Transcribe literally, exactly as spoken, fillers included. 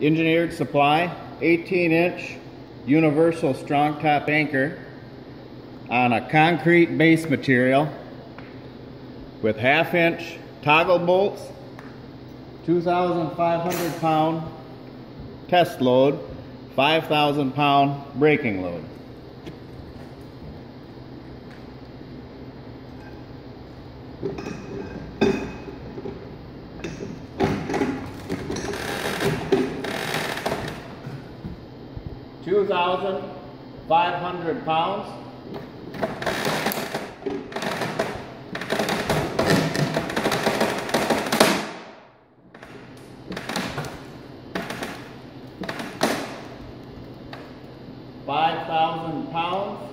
Engineered Supply eighteen inch universal StrongTop anchor on a concrete base material with half inch toggle bolts, two thousand five hundred pound test load, five thousand pound braking load. two thousand five hundred pounds. five thousand pounds.